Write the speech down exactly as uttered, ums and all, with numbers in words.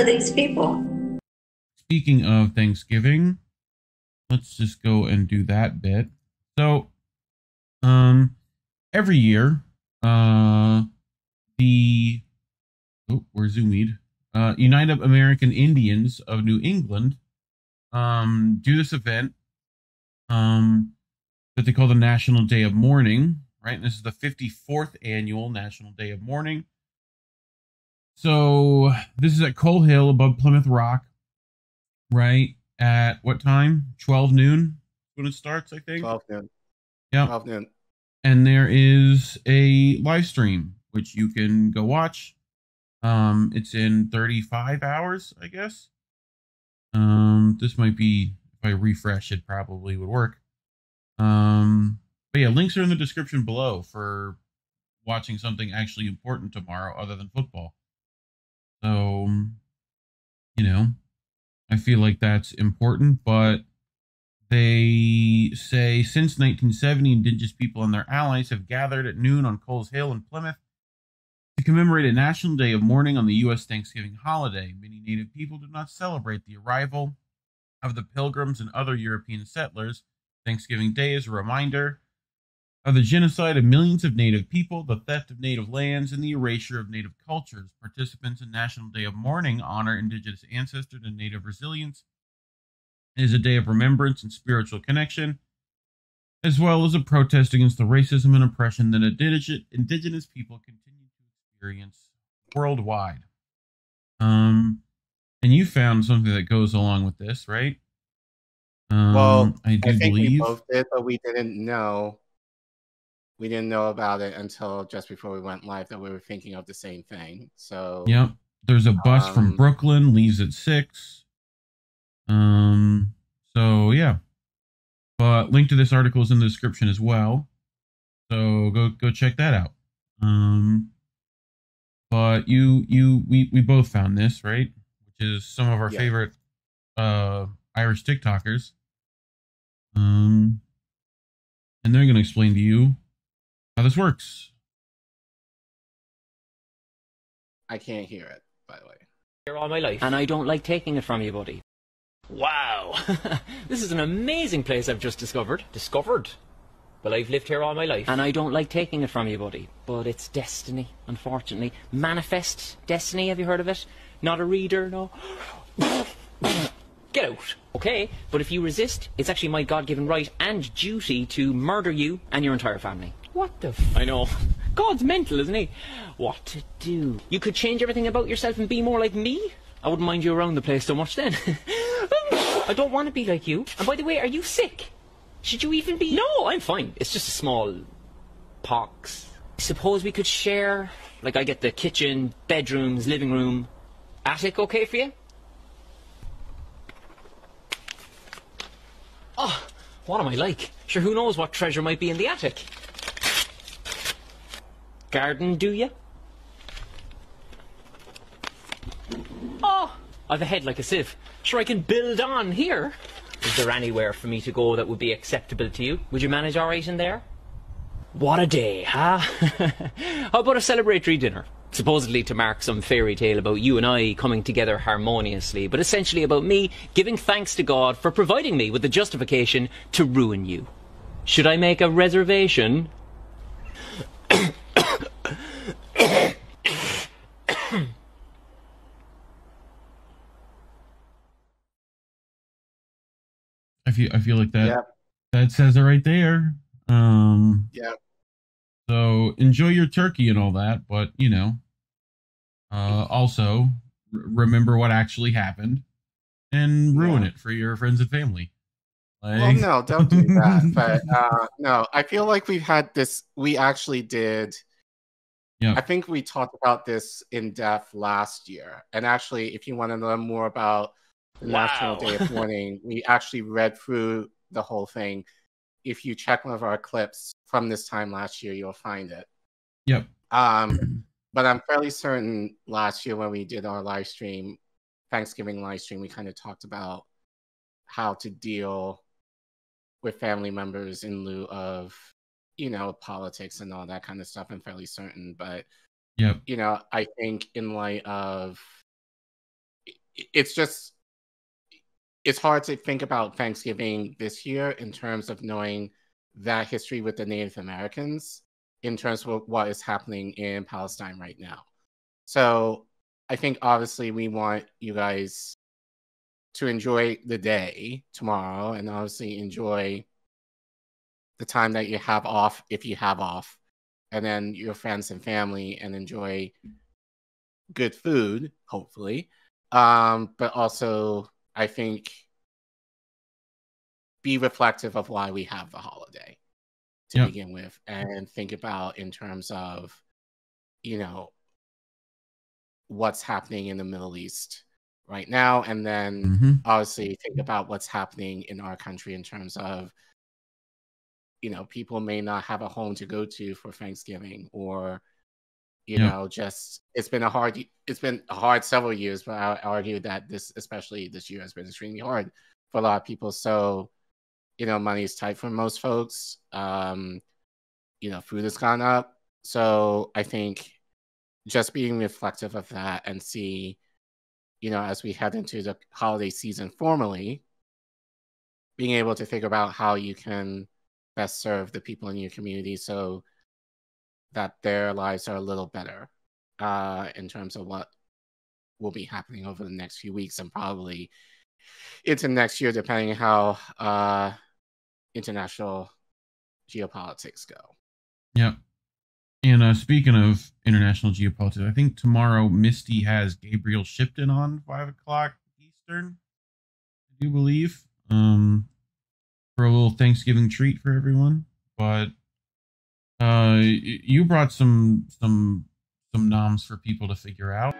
are these people? Speaking of Thanksgiving, let's just go and do that bit. So, um, every year, uh, the, oh, we're zoomed, uh, United American Indians of New England, um, do this event, um, that they call the National Day of Mourning, right? And this is the fifty-fourth annual National Day of Mourning. So this is at Cole Hill above Plymouth Rock, right? At what time? twelve noon when it starts, I think. twelve noon. Yeah. twelve noon. And there is a live stream, which you can go watch. Um, it's in thirty-five hours, I guess. Um, this might be, if I refresh, it probably would work. Um, but yeah, links are in the description below for watching something actually important tomorrow other than football. So, you know, I feel like that's important, but they say since nineteen seventy, indigenous people and their allies have gathered at noon on Cole's Hill in Plymouth to commemorate a national day of mourning on the U S Thanksgiving holiday. Many Native people did not celebrate the arrival of the Pilgrims and other European settlers. Thanksgiving Day is a reminder of the genocide of millions of Native people, the theft of Native lands, and the erasure of Native cultures. Participants in National Day of Mourning honor Indigenous ancestors and Native resilience. It is a day of remembrance and spiritual connection, as well as a protest against the racism and oppression that Indigenous people continue to experience worldwide. Um, and you found something that goes along with this, right? Um, well, I, do I think believe. we both did, but we didn't know. We didn't know about it until just before we went live that we were thinking of the same thing. So yep, there's a bus um, from Brooklyn, leaves at six. Um, so yeah, but link to this article is in the description as well. So go go check that out. Um, but you you we we both found this, right? Which is some of our yeah. favorite uh, Irish TikTokers. Um, and they're going to explain to you how this works. I can't hear it, by the way. Here all my life, and I don't like taking it from you, buddy. Wow, this is an amazing place I've just discovered. Discovered? Well, I've lived here all my life, and I don't like taking it from you, buddy. But it's destiny, unfortunately. Manifest destiny. Have you heard of it? Not a reader, no. Get out. Okay, but if you resist, it's actually my God-given right and duty to murder you and your entire family. What the f- I know. God's mental, isn't he? What to do? You could change everything about yourself and be more like me? I wouldn't mind you around the place so much then. I don't want to be like you. And by the way, are you sick? Should you even be? No, I'm fine. It's just a small pox. I suppose we could share. Like, I get the kitchen, bedrooms, living room. Attic okay for you? Oh, what am I like? Sure, who knows what treasure might be in the attic? Garden, do you? Oh, I have a head like a sieve. Sure, I can build on here. Is there anywhere for me to go that would be acceptable to you? Would you manage all right in there? What a day, huh? How about a celebratory dinner? Supposedly to mark some fairy tale about you and I coming together harmoniously, but essentially about me giving thanks to God for providing me with the justification to ruin you. Should I make a reservation? I feel, I feel like that, yeah. that says it right there. Um, yeah. So enjoy your turkey and all that, but, you know, uh, also remember what actually happened and ruin yeah. it for your friends and family. Like... Well, no, don't do that. But uh, no, I feel like we've had this. We actually did. Yeah. I think we talked about this in depth last year. And actually, if you want to learn more about the wow. National Day of Mourning, we actually read through the whole thing. If you check one of our clips from this time last year, you'll find it. Yep. Um, but I'm fairly certain last year when we did our live stream, Thanksgiving live stream, we kind of talked about how to deal with family members in lieu of, you know, politics and all that kind of stuff. I'm fairly certain. But, yep. you know, I think in light of it's just, it's hard to think about Thanksgiving this year in terms of knowing that history with the Native Americans in terms of what is happening in Palestine right now. So I think obviously we want you guys to enjoy the day tomorrow and obviously enjoy the time that you have off, if you have off, and then your friends and family, and enjoy good food, hopefully. Um, but also, I think, be reflective of why we have the holiday to yeah. begin with, and think about in terms of, you know, what's happening in the Middle East right now, and then mm-hmm. obviously think about what's happening in our country in terms of, you know, people may not have a home to go to for Thanksgiving, or you yeah. know, just it's been a hard, it's been a hard several years, but I argue that this, especially this year, has been extremely hard for a lot of people. So, you know, money is tight for most folks. Um, you know, food has gone up. So I think just being reflective of that and see, you know, as we head into the holiday season formally, being able to figure out how you can best serve the people in your community so that their lives are a little better uh, in terms of what will be happening over the next few weeks and probably into next year, depending on how uh, international geopolitics go. Yeah. And uh, speaking of international geopolitics, I think tomorrow Misty has Gabriel Shipton on five o'clock Eastern, I do believe. Um, for a little Thanksgiving treat for everyone. But uh, you brought some some some noms for people to figure out.